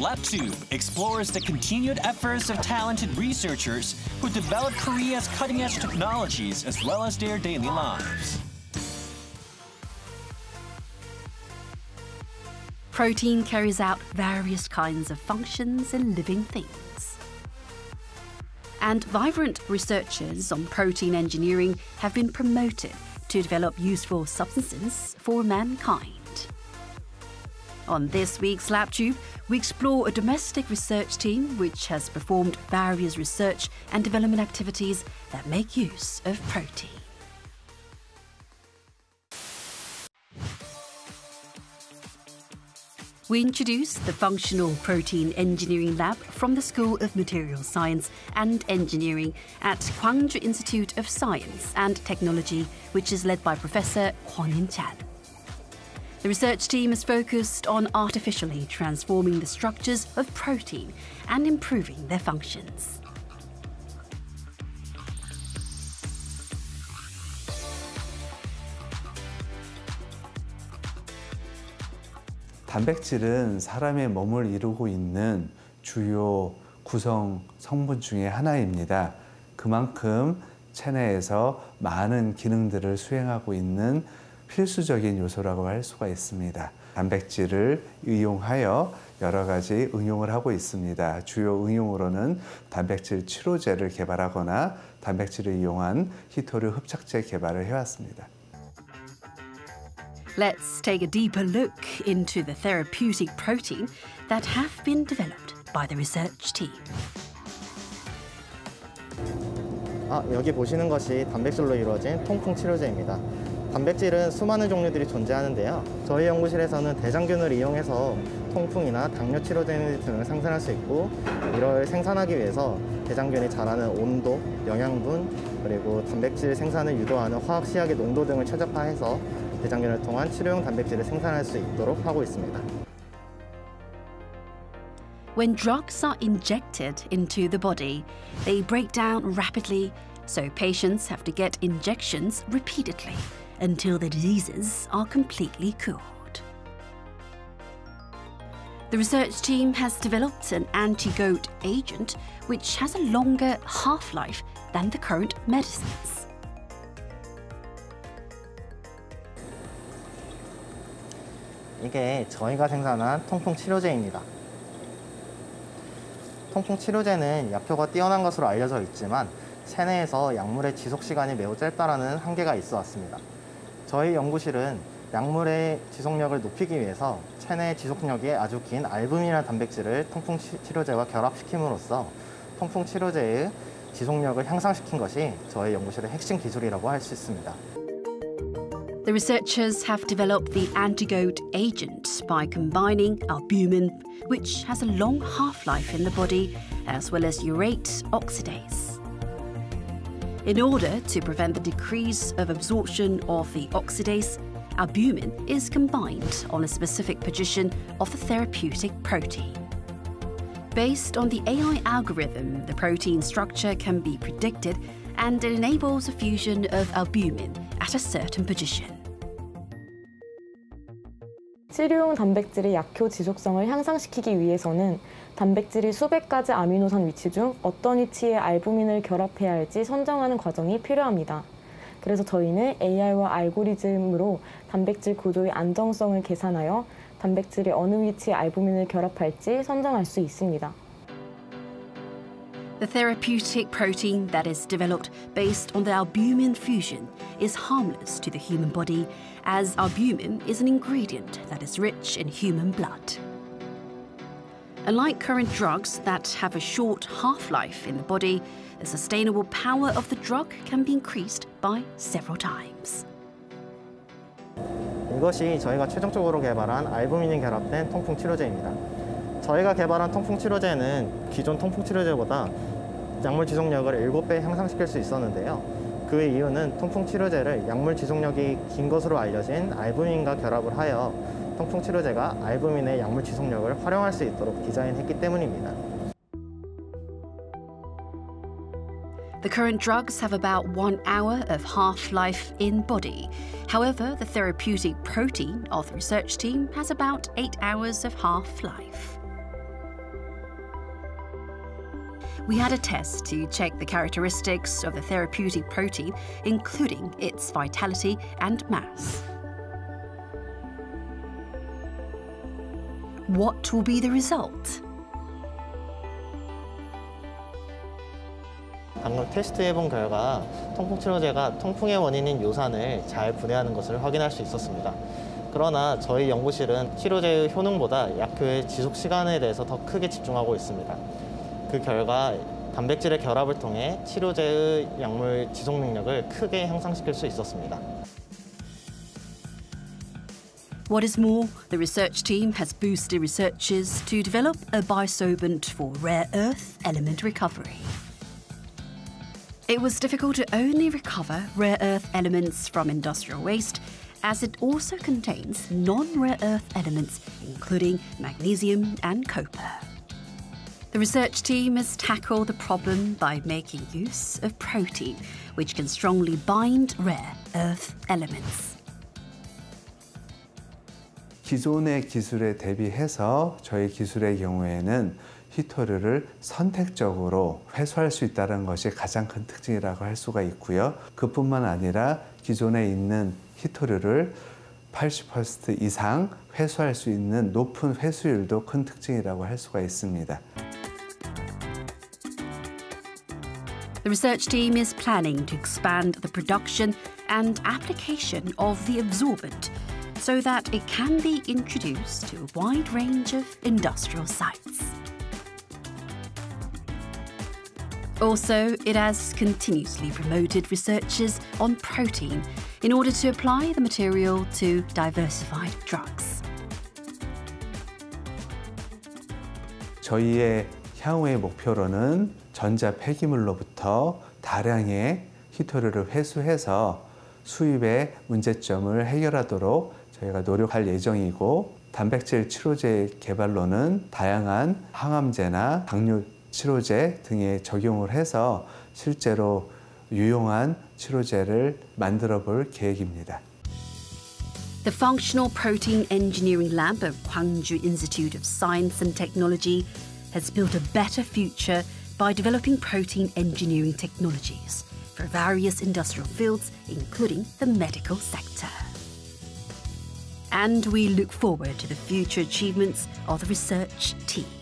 Lab 2 explores the continued efforts of talented researchers who develop Korea's cutting-edge technologies as well as their daily lives. Protein carries out various kinds of functions in living things. And vibrant researchers on protein engineering have been promoted to develop useful substances for mankind. On this week's LabTube, we explore a domestic research team which has performed various research and development activities that make use of protein. We introduce the Functional Protein Engineering Lab from the School of Materials Science and Engineering at Gwangju Institute of Science and Technology, which is led by Professor Hwang In-chan. The research team is focused on artificially transforming the structures of protein and improving their functions. 단백질은 사람의 몸을 이루고 있는 주요 구성 성분 중에 하나입니다. 그만큼 체내에서 많은 기능들을 수행하고 있는 필수적인 요소라고 할 수가 있습니다. 단백질을 이용하여 여러 가지 응용을 하고 있습니다. 주요 응용으로는 단백질 치료제를 개발하거나 단백질을 이용한 희토류 흡착제 개발을 해왔습니다. Let's take a deeper look into the therapeutic protein that have been developed by the research team. 여기 보시는 것이 단백질로 이루어진 통풍 치료제입니다. 단백질은 수많은 종류들이 존재하는데요. 저희 연구실에서는 대장균을 이용해서 통풍이나 당뇨 치료제 등을 생산할 수 있고, 이를 생산하기 위해서 대장균이 자라는 온도, 영양분, 그리고 단백질 생산을 유도하는 화학 시약의 농도 등을 최적화해서 대장균을 통한 치료용 단백질을 생산할 수 있도록 하고 있습니다. When drugs are injected into the body, they break down rapidly, so patients have to get injections repeatedly until the diseases are completely cured. The research team has developed an antigout agent which has a longer half-life than the current medicines. 이게 저희가 생산한 통풍 치료제입니다. 통풍 치료제는 약효가 뛰어난 것으로 알려져 있지만 체내에서 약물의 지속 시간이 매우 짧다라는 한계가 있어 왔습니다. 저희 연구실은 약물의 지속력을 높이기 위해서 체내의 지속력이 아주 긴 알부민이라는 단백질을 통풍 치료제와 결합시킴으로써 통풍 치료제의 지속력을 향상시킨 것이 저희 연구실의 핵심 기술이라고 할 수 있습니다. The researchers have developed the antigout agent by combining albumin, which has a long half-life in the body, as well as urate oxidase. In order to prevent the decrease of absorption of the oxidase, albumin is combined on a specific position of the therapeutic protein. Based on the AI algorithm, the protein structure can be predicted, and it enables a fusion of albumin at a certain position. 치료용 단백질의 약효 지속성을 향상시키기 위해서는 단백질이 수백 가지 아미노산 위치 중 어떤 위치에 알부민을 결합해야 할지 선정하는 과정이 필요합니다. 그래서 저희는 AI와 알고리즘으로 단백질 구조의 안정성을 계산하여 단백질이 어느 위치에 알부민을 결합할지 선정할 수 있습니다. The therapeutic protein that is developed based on the albumin fusion is harmless to the human body, as albumin is an ingredient that is rich in human blood. Unlike current drugs that have a short half-life in the body, the sustainable power of the drug can be increased by several times. 이것이 저희가 최종적으로 개발한 알부민이 결합된 통풍 치료제입니다. 저희가 개발한 통풍 치료제는 기존 통풍 치료제보다 약물 지속력을 7배 향상시킬 수 있었는데요. 그 이유는 통풍 치료제를 약물 지속력이 긴 것으로 알려진 알부민과 결합을 하여 통풍 치료제가 알부민의 약물 지속력을 활용할 수 있도록 디자인했기 때문입니다. The current drugs have about 1 hour of half-life in body. However, the therapeutic protein of the research team has about 8 hours of half-life. we had a test to check the characteristics of the therapeutic protein, including its vitality and mass. What will be the result? 방금 테스트해본 결과 통풍치료제가 통풍의 원인인 요산을 잘 분해하는 것을 확인할 수 있었습니다. 그러나 저희 연구실은 치료제의 효능보다 약효의 지속 시간에 대해서 더 크게 집중하고 있습니다. 그 결과 단백질의 결합을 통해 치료제의 약물 지속 능력을 크게 향상시킬 수 있었습니다. What is more, the research team has boosted researches to develop a biosorbent for rare earth element recovery. It was difficult to only recover rare earth elements from industrial waste, as it also contains non-rare earth elements, including magnesium and copper. The research team has tackled the problem by making use of protein, which can strongly bind rare earth elements. 기존의 기술에 대비해서 저희 기술의 경우에는 희토류를 선택적으로 회수할 수 있다는 것이 가장 큰 특징이라고 할 수가 있고요. 그뿐만 아니라 기존에 있는 희토류를 80% 이상 회수할 수 있는 높은 회수율도 큰 특징이라고 할 수가 있습니다. The research team is planning to expand the production and application of the absorbent so that it can be introduced to a wide range of industrial sites. Also, it has continuously promoted researches on protein in order to apply the material to diversified drugs. 저희의 향후의 목표로는 전자 폐기물로부터 다량의 희토류를 회수해서 수입의 문제점을 해결하도록 저희가 노력할 예정이고, 단백질 치료제 개발로는 다양한 항암제나 당뇨 치료제 등에 적용을 해서 실제로 유용한 치료제를 만들어 볼 계획입니다. The Functional Protein Engineering Lab of Gwangju Institute of Science and Technology has built a better future by developing protein engineering technologies for various industrial fields, including the medical sector. And we look forward to the future achievements of the research team.